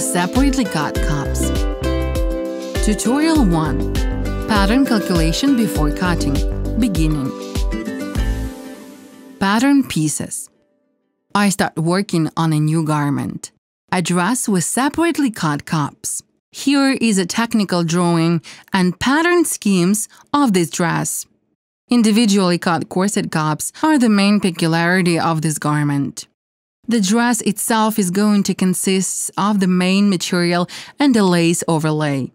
separately cut cups. Tutorial 1. Pattern calculation before cutting. Beginning. Pattern pieces. I start working on a new garment, a dress with separately cut cups. Here is a technical drawing and pattern schemes of this dress. Individually cut corset cups are the main peculiarity of this garment. The dress itself is going to consist of the main material and a lace overlay.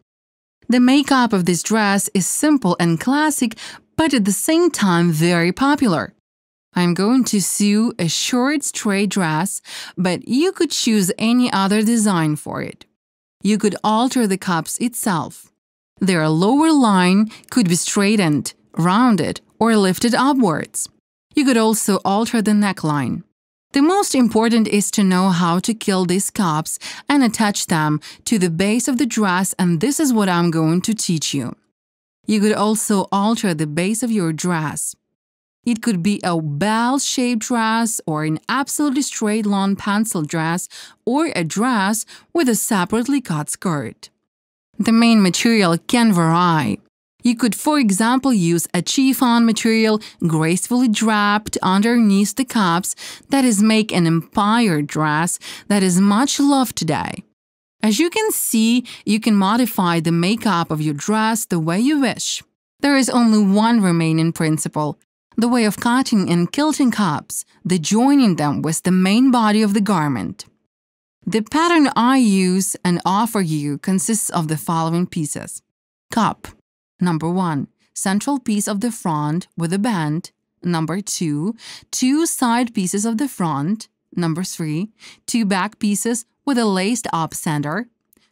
The makeup of this dress is simple and classic, but at the same time very popular. I'm going to sew a short straight dress, but you could choose any other design for it. You could alter the cups itself. Their lower line could be straightened, rounded, or lifted upwards. You could also alter the neckline. The most important is to know how to kill these cups and attach them to the base of the dress, and this is what I'm going to teach you. You could also alter the base of your dress. It could be a bell-shaped dress or an absolutely straight long pencil dress or a dress with a separately cut skirt. The main material can vary. You could, for example, use a chiffon material gracefully draped underneath the cups that is make an empire dress that is much loved today. As you can see, you can modify the makeup of your dress the way you wish. There is only one remaining principle. The way of cutting and kilting cups, the joining them with the main body of the garment. The pattern I use and offer you consists of the following pieces. Cup. Number 1. Central piece of the front with a band. Number 2. 2 side pieces of the front. Number 3. 2 back pieces with a laced up center.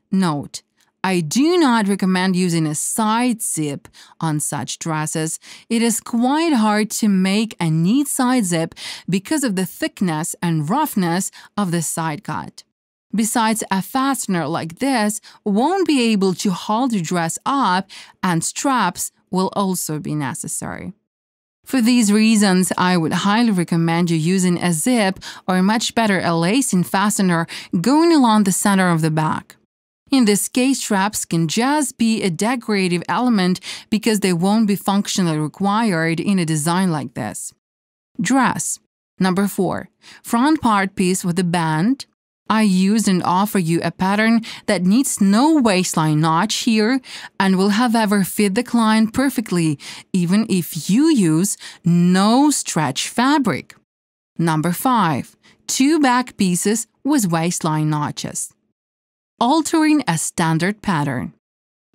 Note. I do not recommend using a side zip on such dresses. It is quite hard to make a neat side zip because of the thickness and roughness of the side cut. Besides, a fastener like this won't be able to hold your dress up, and straps will also be necessary. For these reasons, I would highly recommend you using a zip or much better a lacing fastener going along the center of the back. In this case, straps can just be a decorative element because they won't be functionally required in a design like this. Dress. Number 4. Front part piece with a band. I use and offer you a pattern that needs no waistline notch here and will however fit the client perfectly, even if you use no stretch fabric. Number 5. 2 back pieces with waistline notches. Altering a standard pattern.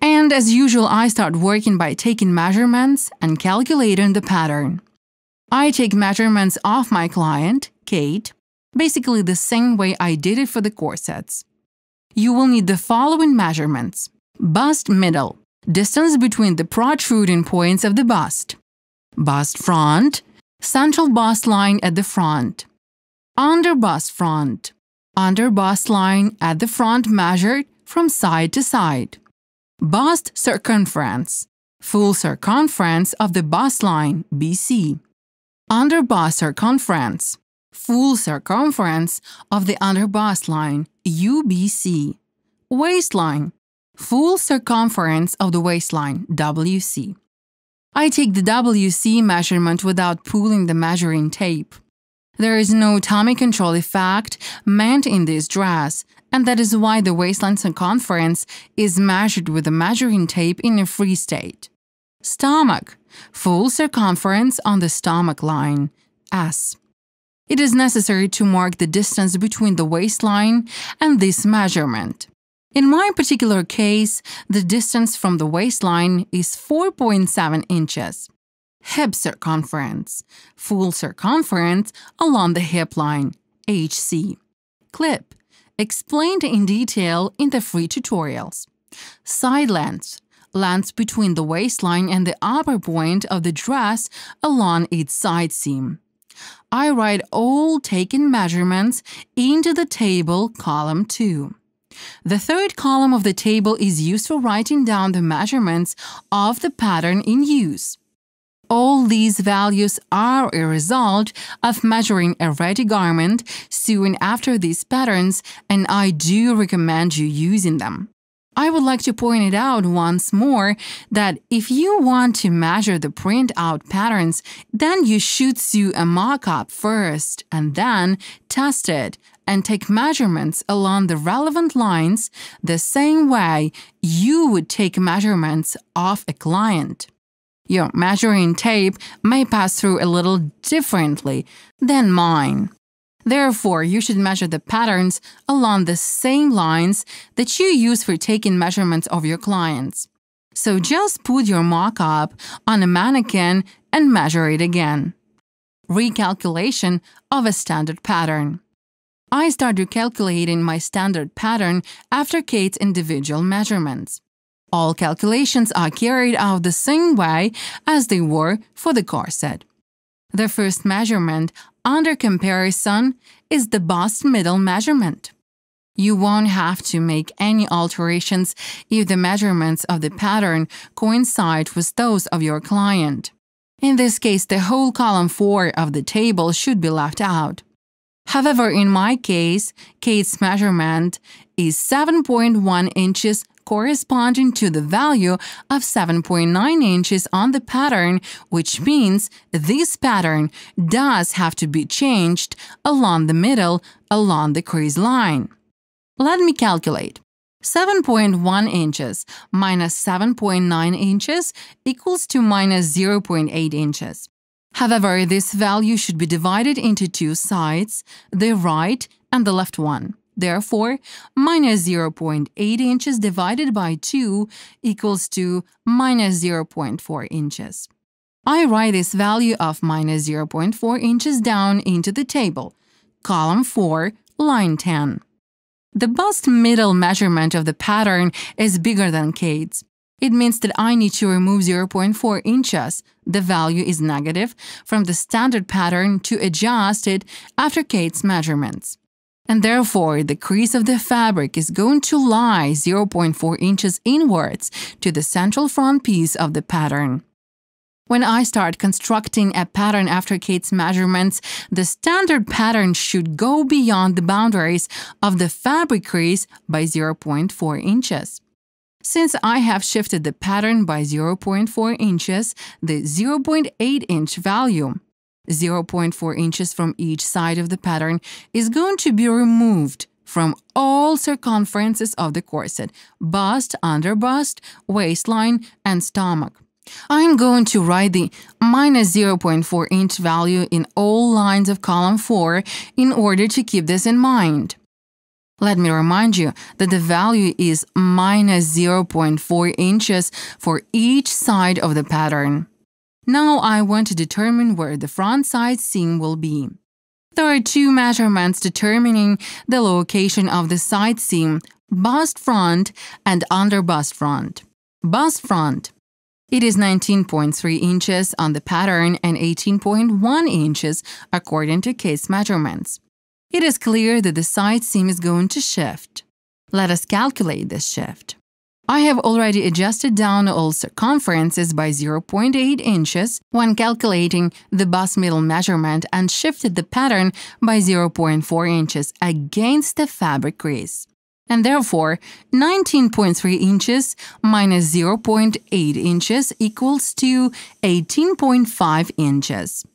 And as usual, I start working by taking measurements and calculating the pattern. I take measurements of my client, Kate, basically the same way I did it for the corsets. You will need the following measurements. Bust middle, distance between the protruding points of the bust. Bust front, central bust line at the front. Under bust front. Under bust line at the front measured from side to side. Bust circumference. Full circumference of the bust line, BC. Under bust circumference. Full circumference of the under bust line, UBC. Waistline. Full circumference of the waistline, WC. I take the WC measurement without pulling the measuring tape. There is no tummy control effect meant in this dress, and that is why the waistline circumference is measured with a measuring tape in a free state. Stomach. Full circumference on the stomach line, S. It is necessary to mark the distance between the waistline and this measurement. In my particular case, the distance from the waistline is 4.7 inches. Hip circumference, full circumference along the hip line, HC. Clip, explained in detail in the free tutorials. Side length, length between the waistline and the upper point of the dress along its side seam. I write all taken measurements into the table column 2. The third column of the table is used for writing down the measurements of the pattern in use. All these values are a result of measuring a ready garment, sewing after these patterns, and I do recommend you using them. I would like to point it out once more that if you want to measure the printout patterns, then you should sew a mock-up first and then test it and take measurements along the relevant lines the same way you would take measurements of a client. Your measuring tape may pass through a little differently than mine. Therefore, you should measure the patterns along the same lines that you use for taking measurements of your clients. So just put your mock-up on a mannequin and measure it again. Recalculation of a standard pattern. I started calculating my standard pattern after Kate's individual measurements. All calculations are carried out the same way as they were for the corset. The first measurement under comparison is the bust middle measurement. You won't have to make any alterations if the measurements of the pattern coincide with those of your client. In this case, the whole column 4 of the table should be left out. However, in my case, Kate's measurement is 7.1 inches corresponding to the value of 7.9 inches on the pattern, which means this pattern does have to be changed along the middle, along the crease line. Let me calculate. 7.1 inches minus 7.9 inches equals to minus 0.8 inches. However, this value should be divided into two sides, the right and the left one. Therefore, minus 0.8 inches divided by 2 equals to minus 0.4 inches. I write this value of minus 0.4 inches down into the table, column 4, line 10. The bust middle measurement of the pattern is bigger than Kate's. It means that I need to remove 0.4 inches, the value is negative, from the standard pattern to adjust it after Kate's measurements. And therefore, the crease of the fabric is going to lie 0.4 inches inwards to the central front piece of the pattern. When I start constructing a pattern after Kate's measurements, the standard pattern should go beyond the boundaries of the fabric crease by 0.4 inches. Since I have shifted the pattern by 0.4 inches, the 0.8 inch value, 0.4 inches from each side of the pattern, is going to be removed from all circumferences of the corset, bust, under bust, waistline, and stomach. I'm going to write the minus 0.4 inch value in all lines of column 4 in order to keep this in mind. Let me remind you that the value is minus 0.4 inches for each side of the pattern. Now I want to determine where the front side seam will be. There are two measurements determining the location of the side seam, bust front and under bust front. Bust front. It is 19.3 inches on the pattern and 18.1 inches according to Kate's measurements. It is clear that the side seam is going to shift. Let us calculate this shift. I have already adjusted down all circumferences by 0.8 inches when calculating the bust middle measurement and shifted the pattern by 0.4 inches against the fabric crease. And therefore, 19.3 inches minus 0.8 inches equals to 18.5 inches.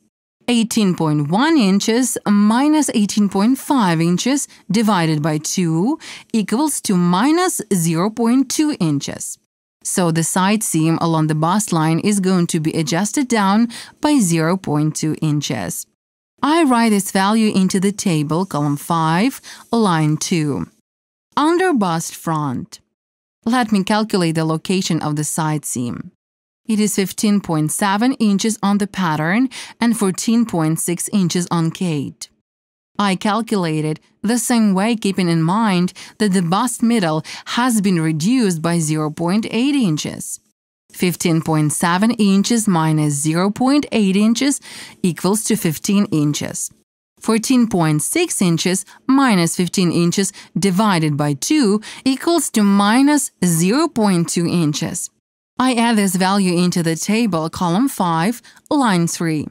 18.1 inches minus 18.5 inches divided by 2 equals to minus 0.2 inches. So the side seam along the bust line is going to be adjusted down by 0.2 inches. I write this value into the table, column 5, line 2. Under bust front. Let me calculate the location of the side seam. It is 15.7 inches on the pattern and 14.6 inches on Kate. I calculated the same way, keeping in mind that the bust middle has been reduced by 0.8 inches. 15.7 inches minus 0.8 inches equals to 15 inches. 14.6 inches minus 15 inches divided by 2 equals to minus 0.2 inches. I add this value into the table, column 5, line 3.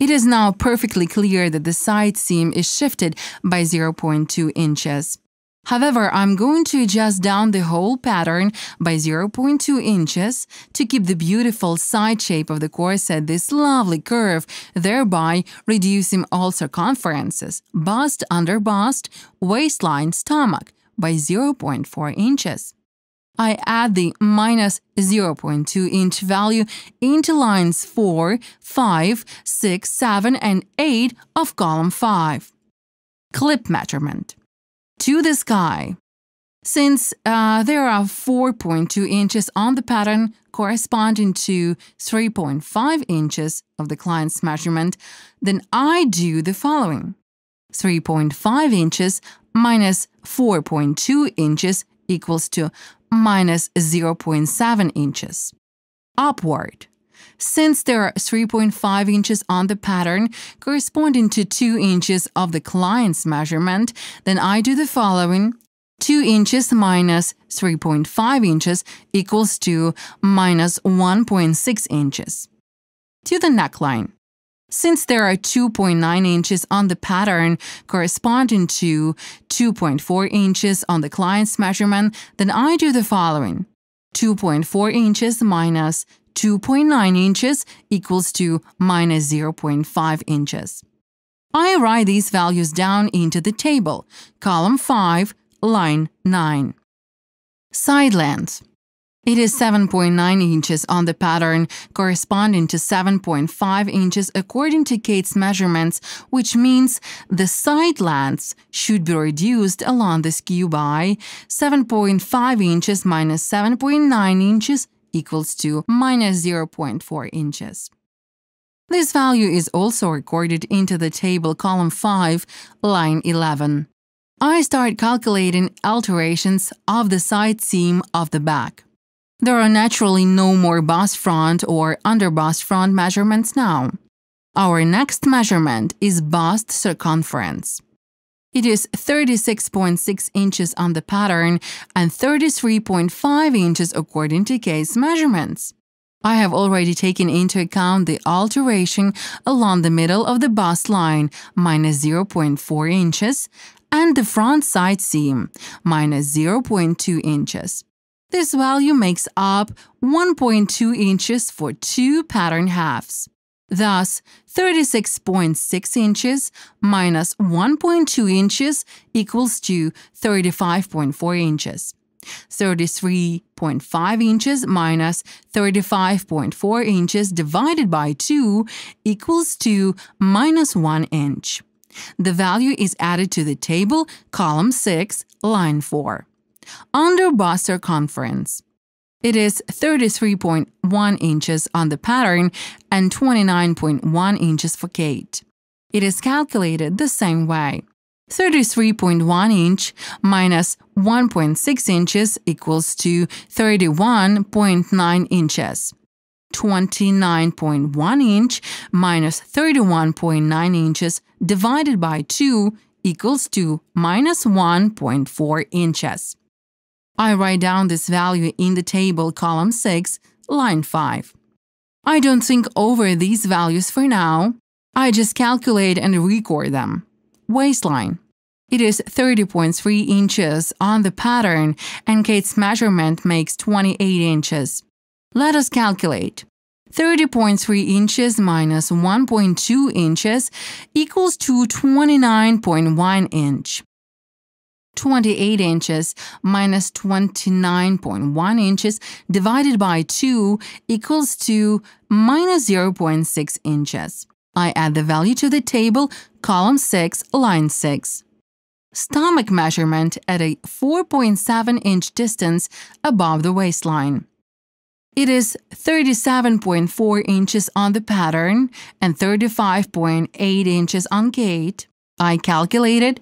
It is now perfectly clear that the side seam is shifted by 0.2 inches. However, I'm going to adjust down the whole pattern by 0.2 inches to keep the beautiful side shape of the corset this lovely curve, thereby reducing all circumferences, bust, under bust, waistline, stomach, by 0.4 inches. I add the minus 0.2 inch value into lines 4, 5, 6, 7, and 8 of column 5. Clip measurement. To the sky. Since there are 4.2 inches on the pattern corresponding to 3.5 inches of the client's measurement, then I do the following. 3.5 inches minus 4.2 inches equals to minus 0.7 inches. Upward. Since there are 3.5 inches on the pattern corresponding to 2 inches of the client's measurement, then I do the following. 2 inches minus 3.5 inches equals to minus 1.6 inches. To the neckline. Since there are 2.9 inches on the pattern corresponding to 2.4 inches on the client's measurement, then I do the following. 2.4 inches minus 2.9 inches equals to minus 0.5 inches. I write these values down into the table, column 5, line 9. Side length. It is 7.9 inches on the pattern, corresponding to 7.5 inches according to Kate's measurements, which means the side lengths should be reduced along the skew by 7.5 inches minus 7.9 inches equals to minus 0.4 inches. This value is also recorded into the table, column 5, line 11. I start calculating alterations of the side seam of the back. There are naturally no more bust front or under bust front measurements now. Our next measurement is bust circumference. It is 36.6 inches on the pattern and 33.5 inches according to Kate's measurements. I have already taken into account the alteration along the middle of the bust line, minus 0.4 inches, and the front side seam, minus 0.2 inches. This value makes up 1.2 inches for 2 pattern halves. Thus, 36.6 inches minus 1.2 inches equals to 35.4 inches. 33.5 inches minus 35.4 inches divided by 2 equals to minus 1 inch. The value is added to the table, column 6, line 4. Under bust circumference. It is 33.1 inches on the pattern and 29.1 inches for Kate. It is calculated the same way. 33.1 inch minus 1.6 inches equals to 31.9 inches. 29.1 inch minus 31.9 inches divided by 2 equals to minus 1.4 inches. I write down this value in the table, column 6, line 5. I don't think over these values for now. I just calculate and record them. Waistline. It is 30.3 inches on the pattern and Kate's measurement makes 28 inches. Let us calculate. 30.3 inches minus 1.2 inches equals to 29.1 inch. 28 inches minus 29.1 inches divided by 2 equals to minus 0.6 inches. I add the value to the table, column 6, line 6. Stomach measurement at a 4.7 inch distance above the waistline. It is 37.4 inches on the pattern and 35.8 inches on Kate. I calculated.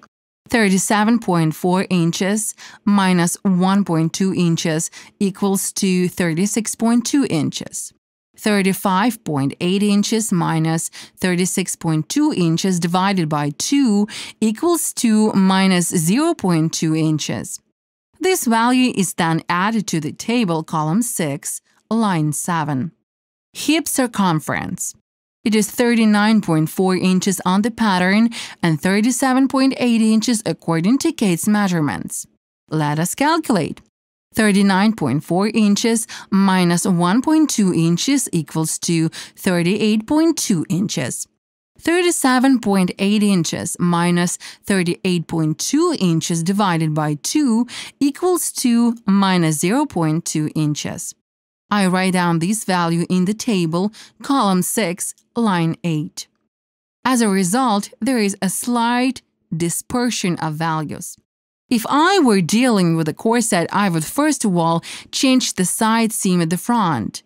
37.4 inches minus 1.2 inches equals to 36.2 inches. 35.8 inches minus 36.2 inches divided by 2 equals to minus 0.2 inches. This value is then added to the table, column 6, line 7. Hip circumference. It is 39.4 inches on the pattern and 37.8 inches according to Kate's measurements. Let us calculate. 39.4 inches minus 1.2 inches equals to 38.2 inches. 37.8 inches minus 38.2 inches divided by 2 equals to minus 0.2 inches. I write down this value in the table, column 6, line 8. As a result, there is a slight dispersion of values. If I were dealing with a corset, I would first of all change the side seam at the front.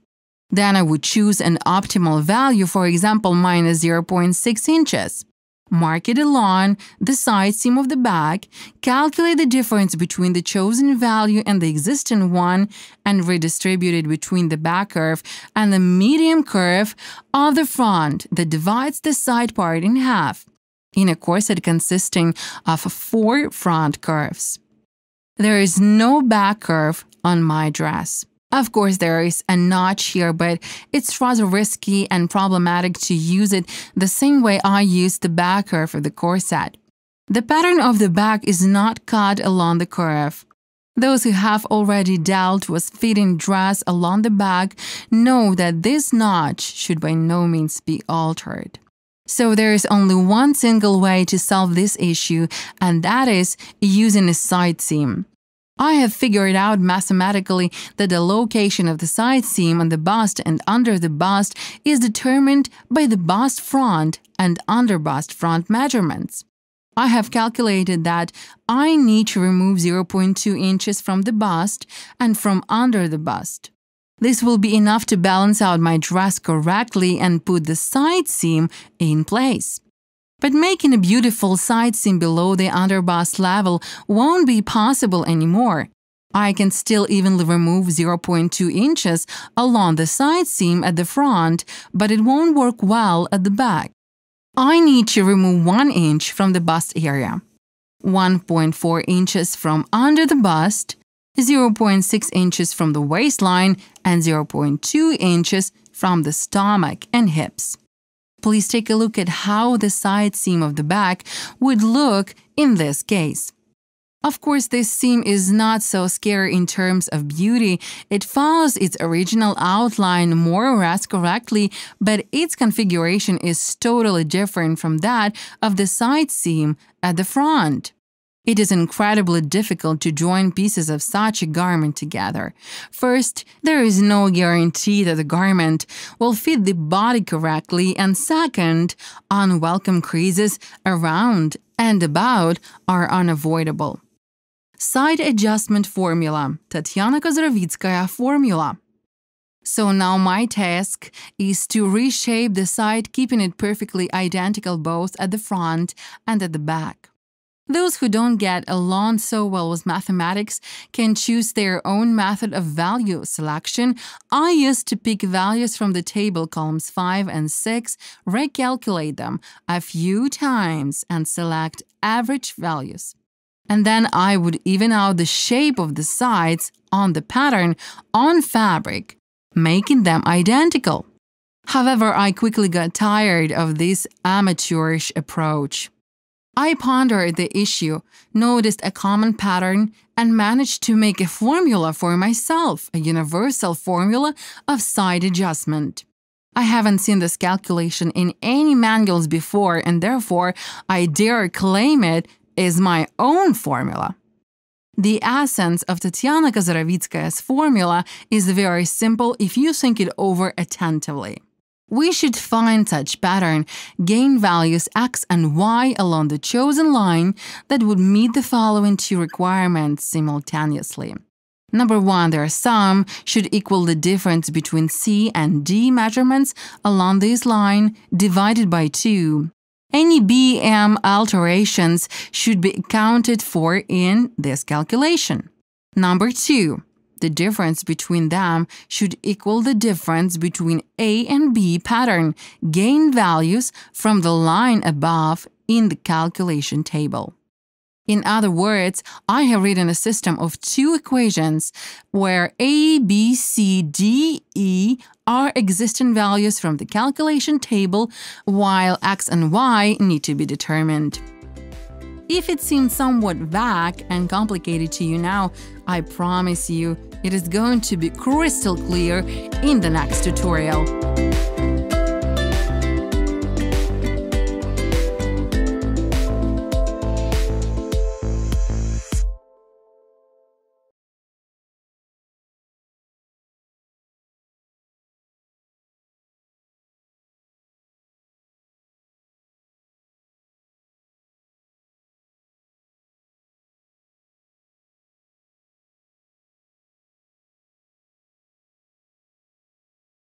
Then I would choose an optimal value, for example, minus 0.6 inches. Mark it along the side seam of the back, calculate the difference between the chosen value and the existing one, and redistribute it between the back curve and the medium curve of the front that divides the side part in half, in a corset consisting of 4 front curves. There is no back curve on my dress. Of course, there is a notch here, but it's rather risky and problematic to use it the same way I used the back curve of the corset. The pattern of the back is not cut along the curve. Those who have already dealt with fitting dress along the back know that this notch should by no means be altered. So there is only one single way to solve this issue, and that is using a side seam. I have figured out mathematically that the location of the side seam on the bust and under the bust is determined by the bust front and under bust front measurements. I have calculated that I need to remove 0.2 inches from the bust and from under the bust. This will be enough to balance out my dress correctly and put the side seam in place. But making a beautiful side seam below the underbust level won't be possible anymore. I can still evenly remove 0.2 inches along the side seam at the front, but it won't work well at the back. I need to remove 1 inch from the bust area, 1.4 inches from under the bust, 0.6 inches from the waistline, and 0.2 inches from the stomach and hips. Please take a look at how the side seam of the back would look in this case. Of course, this seam is not so scary in terms of beauty. It follows its original outline more or less correctly, but its configuration is totally different from that of the side seam at the front. It is incredibly difficult to join pieces of such a garment together. First, there is no guarantee that the garment will fit the body correctly, and second, unwelcome creases around and about are unavoidable. Side adjustment formula, Tatiana Kozorovitskaya formula. So now my task is to reshape the side, keeping it perfectly identical both at the front and at the back. Those who don't get along so well with mathematics can choose their own method of value selection. I used to pick values from the table, columns 5 and 6, recalculate them a few times and select average values. And then I would even out the shape of the sides on the pattern on fabric, making them identical. However, I quickly got tired of this amateurish approach. I pondered the issue, noticed a common pattern, and managed to make a formula for myself, a universal formula of side adjustment. I haven't seen this calculation in any manuals before, and therefore I dare claim it is my own formula. The essence of Tatiana Kozorovitskaya's formula is very simple if you think it over attentively. We should find such pattern, gain values x and y along the chosen line that would meet the following 2 requirements simultaneously. Number 1, their sum should equal the difference between C and D measurements along this line divided by 2. Any BM alterations should be accounted for in this calculation. Number 2. The difference between them should equal the difference between A and B pattern, gain values from the line above in the calculation table. In other words, I have written a system of two equations where A, B, C, D, E are existing values from the calculation table, while X and Y need to be determined. If it seems somewhat vague and complicated to you now, I promise you, it is going to be crystal clear in the next tutorial.